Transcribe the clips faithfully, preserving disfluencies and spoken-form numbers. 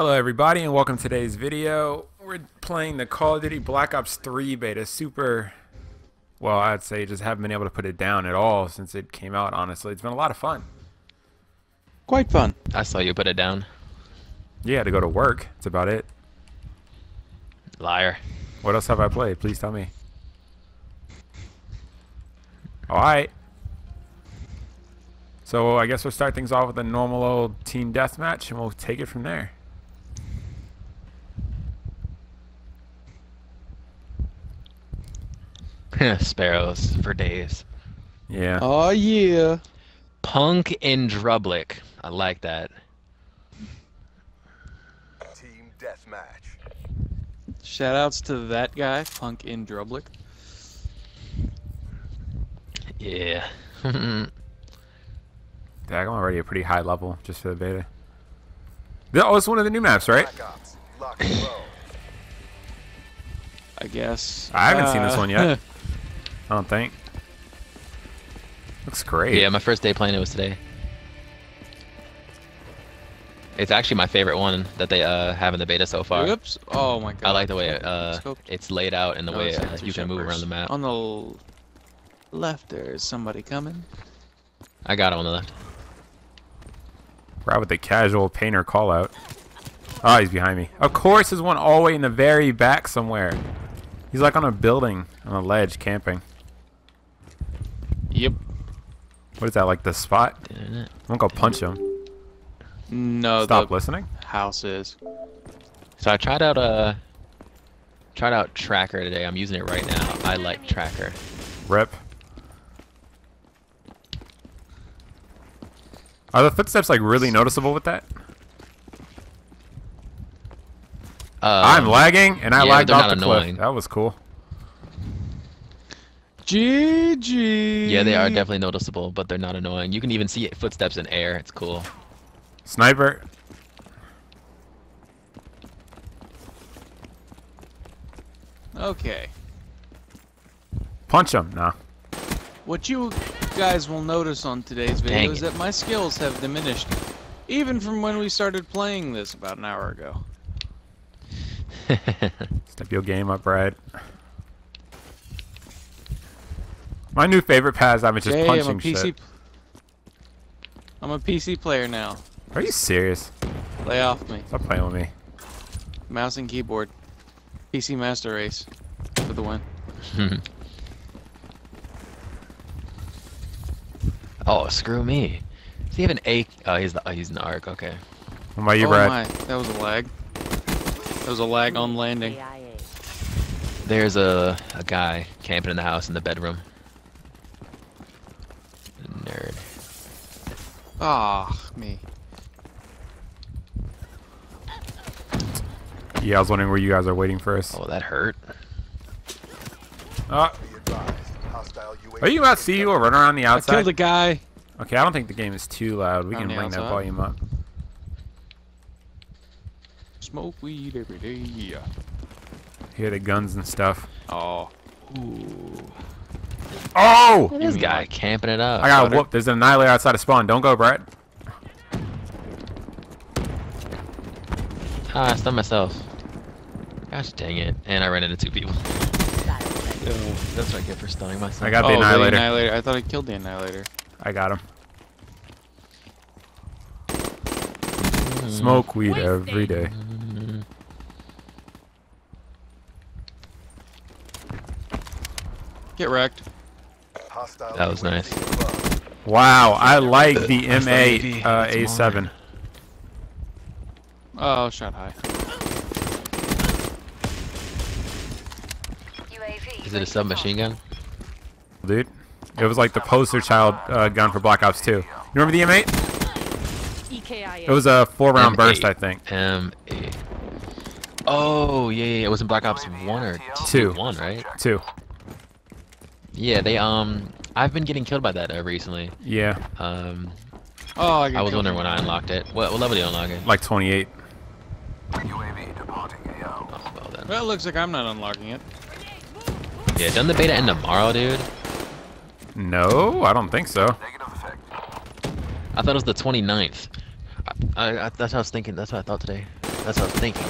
Hello everybody and welcome to today's video. We're playing the Call of Duty Black Ops three beta. Super, well I'd say just haven't been able to put it down at all since it came out, honestly. It's been a lot of fun. Quite fun. I saw you put it down. You had to go to work, that's about it. Liar. What else have I played? Please tell me. Alright. So I guess we'll start things off with a normal old team deathmatch and we'll take it from there. Sparrows for days. Yeah. Oh yeah. Punk in Drublic. I like that. Team deathmatch. Shoutouts to that guy, Punk in Drublic. Yeah. Dag, I'm already a pretty high level just for the beta. Oh, it's one of the new maps, right? I guess. I haven't uh, seen this one yet. I don't think. Looks great. Yeah, my first day playing it was today. It's actually my favorite one that they uh, have in the beta so far. Oops. Oh my god. I like the way uh, it's laid out and the no, way uh, you can move around the map. On the left, there's somebody coming. I got him on the left. Right with the casual painter call out. Oh, he's behind me. Of course, there's one all the way in the very back somewhere. He's like on a building, on a ledge, camping. Yep. What is that, like the spot? I'm gonna go punch him. No. Stop listening. Houses. So I tried out uh tried out Tracker today. I'm using it right now. I like Tracker. Rip. Are the footsteps like really noticeable with that? Um, I'm lagging and I yeah, lagged off the annoying. cliff. That was cool. G G. Yeah, they are definitely noticeable, but they're not annoying. You can even see it, footsteps in air. It's cool. Sniper. Okay. Punch him. Nah. What you guys will notice on today's video Dang is it. that my skills have diminished, even from when we started playing this about an hour ago. Step your game up, right? My new favorite pass, I'm just hey, punching I'm a P C shit. I'm a P C player now. Are you serious? Lay off me. Stop playing with me. Mouse and keyboard. P C Master Race for the win. Oh, screw me. Does he have an A? Oh, he's, the, oh, he's in the arc. Okay. What about you, Brad? Oh my. That was a lag. That was a lag on landing. There's a, a guy camping in the house in the bedroom. Nerd. Ah, me. Yeah, I was wondering where you guys are waiting for us. Oh, that hurt. Uh, are you about to see you or run around the outside? I killed a guy. Okay, I don't think the game is too loud. We can bring outside. that volume up. Smoke weed every day. Yeah. Hear the guns and stuff. Oh. Ooh. Oh! Look at this guy camping it up. I got whooped. There's an annihilator outside of spawn. Don't go, Brad. Ah, I stunned myself. Gosh dang it. And I ran into two people. Oh, that's what I get for stunning myself. I got the, oh, annihilator. the annihilator. I thought I killed the annihilator. I got him. Mm. Smoke weed Wasting. every day. Mm. Get wrecked. That was nice. Wow, I like the M eight A seven. Uh, oh, shot high. Is it a submachine gun? Dude, it was like the poster child uh, gun for Black Ops two. You remember the M eight? It was a four round burst, I think. M eight. Oh, yeah, yeah, yeah. It was in Black Ops one or two? one, right? two. Yeah, they um, I've been getting killed by that uh, recently. Yeah. Um, oh, I, I was wondering when I unlocked it. What, what level did you unlock it? Like twenty-eight. U A V departing A O. Oh, well, then. Well, it looks like I'm not unlocking it. Yeah, doesn't the beta end tomorrow, dude? No, I don't think so. I thought it was the twenty-ninth. I, I, I, that's what I was thinking. That's what I thought today. That's what I was thinking.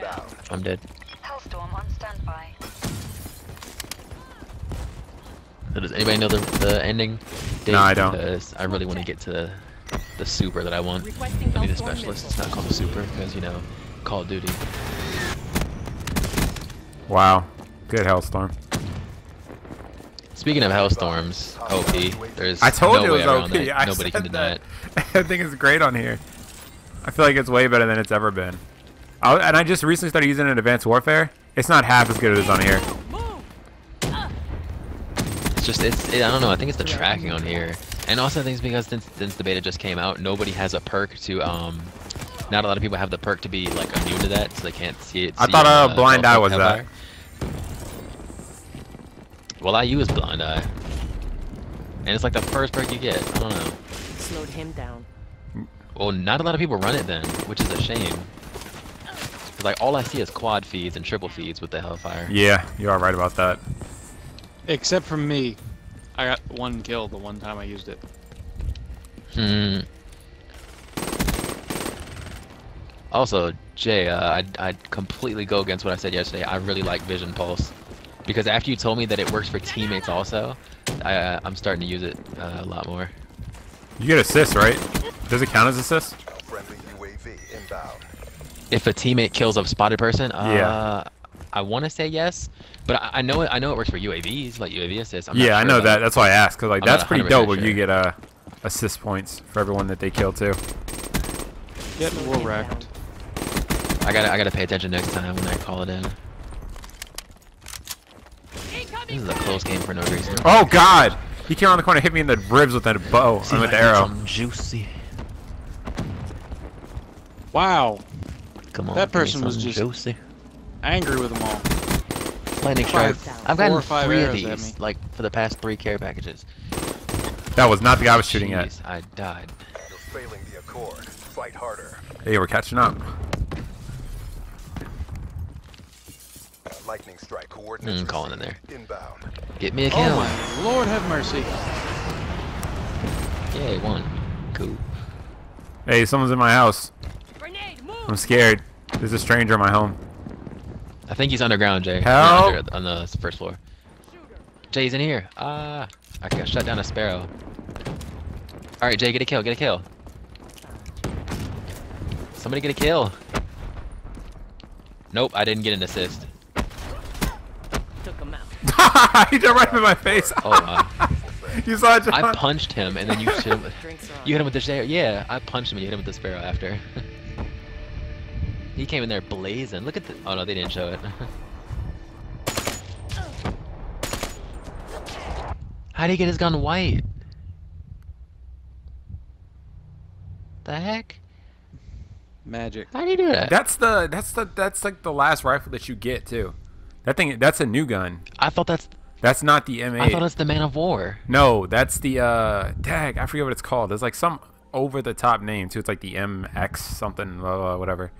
Uh-oh. I'm dead. Hellstorm on standby. So does anybody know the, the ending date? No, I don't. Because I really want to get to the, the super that I want. I need a specialist. It's not called a super because, you know, Call of Duty. Wow. Good Hellstorm. Speaking of Hellstorms, O P, there's I told no you way it was around O P. That. I Nobody can deny that. It. I think it's great on here. I feel like it's way better than it's ever been. I, and I just recently started using it in Advanced Warfare. It's not half as good as on here. It's just, it's, it, I don't know, I think it's the tracking on here. And also I think it's because since, since the beta just came out, nobody has a perk to, um, not a lot of people have the perk to be like immune to that, so they can't see it. See I thought uh, uh, blind eye was that. Well, I use blind eye. And it's like the first perk you get. I don't know. Slowed him down. Well, not a lot of people run it then, which is a shame. Cause like all I see is quad feeds and triple feeds with the Hellfire. Yeah, you are right about that. Except for me. I got one kill the one time I used it. Hmm. Also, Jay, uh, I'd, I'd completely go against what I said yesterday. I really like Vision Pulse. Because after you told me that it works for teammates also, I, uh, I'm starting to use it uh, a lot more. You get assists, right? Does it count as assist? Friendly U A V inbound. If a teammate kills a spotted person, uh, yeah. I want to say yes, but I, I know it. I know it works for U A Vs, like U A V assists. I'm yeah, sure I know that. It. That's why I asked, cause like I'm that's pretty dope. Sure. When you get uh, assist points for everyone that they kill too. Getting well wrecked. I gotta, I gotta pay attention next time when I call it in. This is a close game for no reason. Oh God! He came around the corner, hit me in the ribs with that bow. See, and with the arrow. Juicy. Wow. Come on. That person was just juicy. Angry with them all. Landing five, five, I've gotten five three of these, like for the past three care packages. That was not the guy I was shooting Jeez, at. I died. You're failing the Accord. Fight harder. Hey, we're catching up. Lightning strike coordinates. Mm, calling in there. Inbound. Get me a kill. Oh my Lord, have mercy. Yay, one. Cool. Hey, someone's in my house. Grenade, move. I'm scared. There's a stranger in my home. I think he's underground, Jay. Help! Yeah, under, on the first floor. Jay's in here. Ah, uh, I got shut down a Sparrow. All right, Jay, get a kill. Get a kill. Somebody get a kill. Nope, I didn't get an assist. He just right in my face. Oh my! You saw it, John? I punched him, and then you hit him with, you hit him with the Sparrow. Yeah, I punched him, and you hit him with the Sparrow after. He came in there blazing. Look at the. Oh no, they didn't show it. How did he get his gun white? The heck? Magic. How do you do that? That's the. That's the. That's like the last rifle that you get too. That thing, that's a new gun. I thought that's... That's not the M eight. I thought it's the Man of War. No, that's the, uh... Dag, I forget what it's called. It's like some over-the-top name, too. It's like the M X something, blah, blah, whatever.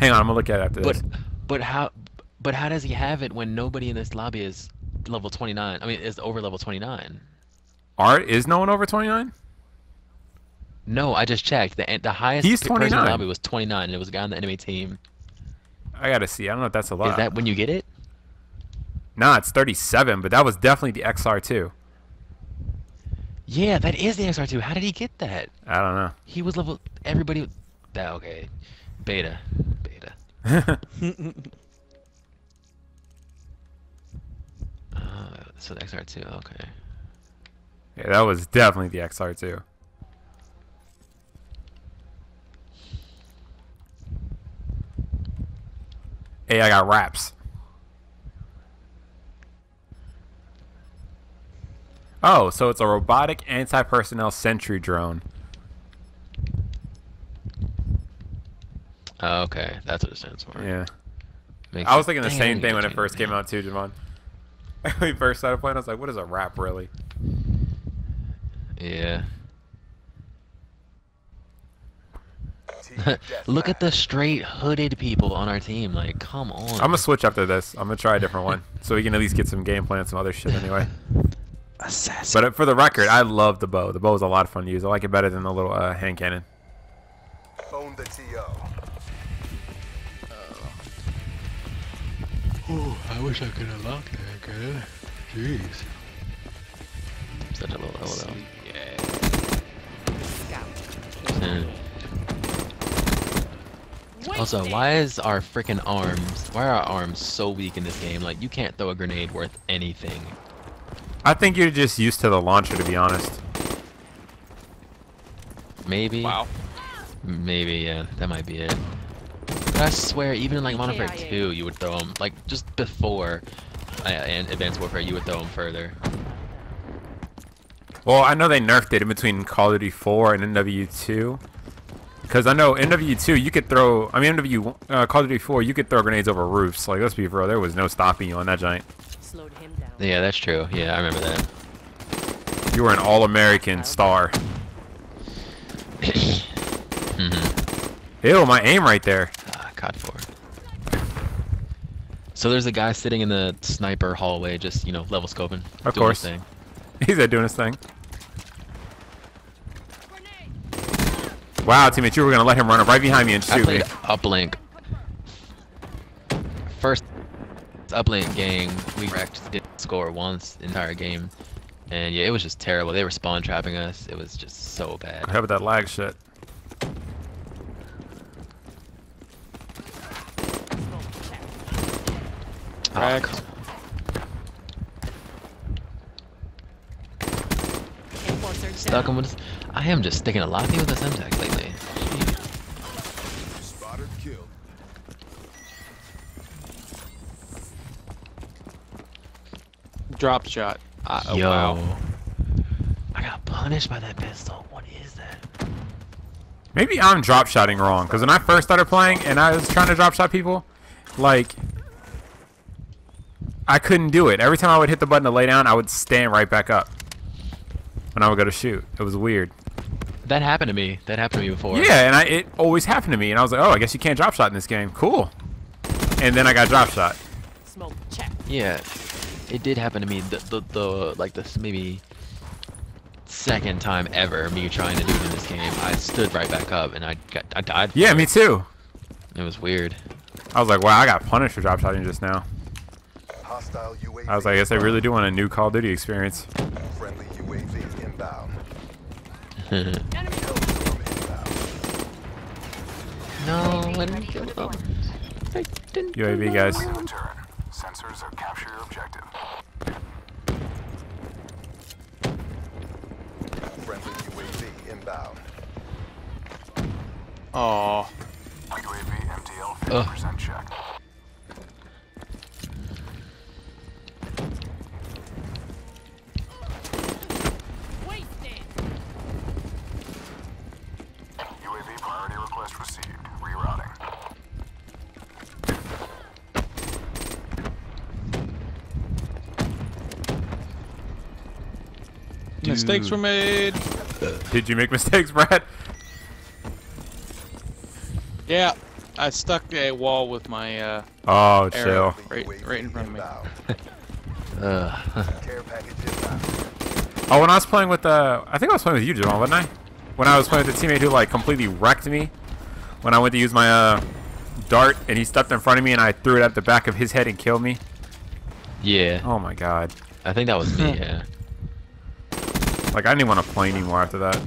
Hang on, I'm gonna look at it after but, this. But how But how does he have it when nobody in this lobby is level twenty-nine? I mean, is over level twenty-nine. Art, is no one over twenty-nine? No, I just checked. The, the highest He's person in the lobby was twenty-nine, and it was a guy on the enemy team. I gotta see. I don't know if that's a lot. Is that when you get it? Nah, it's thirty-seven, but that was definitely the X R two. Yeah, that is the X R two. How did he get that? I don't know. He was level... Everybody... That, okay. Beta. Beta. uh, so the X R two, okay. Yeah, that was definitely the X R two. Hey, I got raps. Oh, so it's a robotic anti-personnel sentry drone. Oh, okay, that's what it stands for. Yeah. Makes I was thinking the same thing when it first came out too, Javon. When we first started playing, I was like, what is a rap really? Yeah. Look at the straight hooded people on our team. Like, come on. I'm going to switch after this. I'm going to try a different one. So we can at least get some gameplay and some other shit anyway. Assassin. But for the record, I love the bow. The bow is a lot of fun to use. I like it better than the little uh, hand cannon. Own the T O. Oh, I wish I could unlock it, I could. Jeez. Set him up, hold on. Yeah. Also, why is our frickin' arms, why are our arms so weak in this game? Like, you can't throw a grenade worth anything. I think you're just used to the launcher, to be honest. Maybe. Wow. Maybe, yeah, that might be it. But I swear, even in like Modern Warfare two, you would throw them, like, just before uh, and Advanced Warfare, you would throw them further. Well, I know they nerfed it in between Call of Duty four and N W two. Because I know N W two, you could throw, I mean, N W, uh, Call of Duty four, you could throw grenades over roofs. Like, let's be real, there was no stopping you on that giant. Slowed him down. Yeah, that's true. Yeah, I remember that. You were an All-American star. Mm-hmm. Ew, my aim right there. Ah, caught for. So there's a guy sitting in the sniper hallway, just, you know, level scoping. Of doing course. His thing. He's there doing his thing. Wow, teammate, you were gonna let him run up right behind me and shoot me. I played Uplink. First Uplink game, we wrecked, didn't score once the entire game. And yeah, it was just terrible. They were spawn trapping us. It was just so bad. How about that lag shit? Cracked. Oh, stuck him with. I am just sticking a lot of people with this M TAC lately. Spotted, killed. Drop shot. Uh, oh, yo, wow. I got punished by that pistol. What is that? Maybe I'm drop shotting wrong, because when I first started playing and I was trying to drop shot people, like, I couldn't do it. Every time I would hit the button to lay down, I would stand right back up. When I would go to shoot, it was weird. That happened to me. That happened to me before. Yeah, and I, it always happened to me. And I was like, oh, I guess you can't drop shot in this game. Cool. And then I got drop shot. Smoke check. Yeah, it did happen to me. The, the, the like the maybe second time ever me trying to do it in this game, I stood right back up and I got I died. Yeah, me too. It was weird. I was like, wow, I got punished for drop shotting just now. Hostile U A V. I was like, I guess I really do want a new Call of Duty experience. Friendly U A V. No, I didn't kill them. I didn't U A V guys. Sensors are capture your objective. Friendly U A V inbound. Aww. U A V M T L fifty percent check. Mistakes were made. Did you make mistakes, Brad? Yeah, I stuck a wall with my uh oh, chill. Right, right in front of me. uh. Oh, when I was playing with uh I think I was playing with you, Jamal, wasn't I? When I was playing with a teammate who like completely wrecked me when I went to use my uh dart and he stepped in front of me and I threw it at the back of his head and killed me. Yeah. Oh my god. I think that was me, yeah. Like, I didn't want to play anymore after that.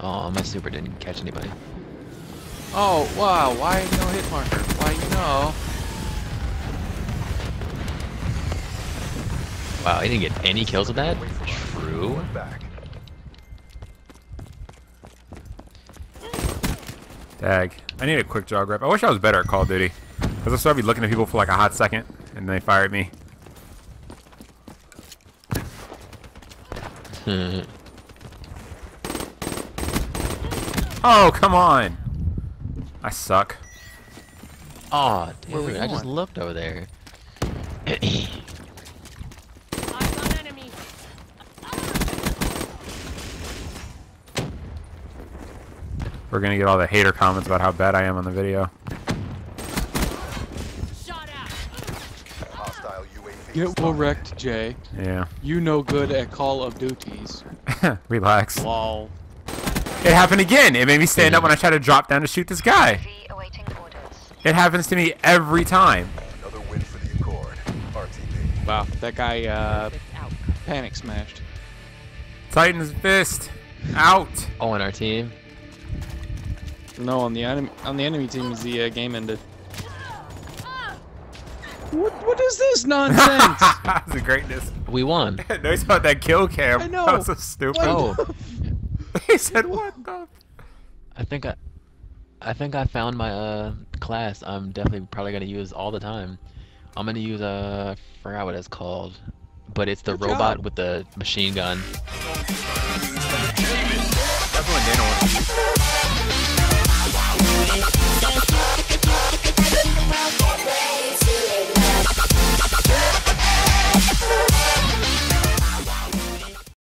Oh, my super didn't catch anybody. Oh, wow, why no hit marker? Why no? Wow, he didn't get any kills with that? True. Dag. I need a quick jog rep. I wish I was better at Call of Duty. Because I started looking at people for like a hot second, and they fired me. Oh, come on! I suck. Aw, oh, dude, I going? just looked over there. Enemy. We're gonna get all the hater comments about how bad I am on the video. Get well wrecked, Jay. Yeah. You no good at Call of Duties. Relax. Lol. It happened again. It made me stand up when I tried to drop down to shoot this guy. It happens to me every time. Another win for the Accord. R T B. Wow, that guy uh, panic smashed. Titan's fist out. Oh, on our team. No, on the enemy on the enemy team is the uh, game ended. What, what is this nonsense? That's the greatness. We won. They saw that kill cam. I know. That was so stupid. Oh. He said, "What the?" I think I, I think I found my uh class. I'm definitely probably gonna use all the time. I'm gonna use uh, I forgot what it's called, but it's the Good robot job. with the machine gun. That's what they don't want to do.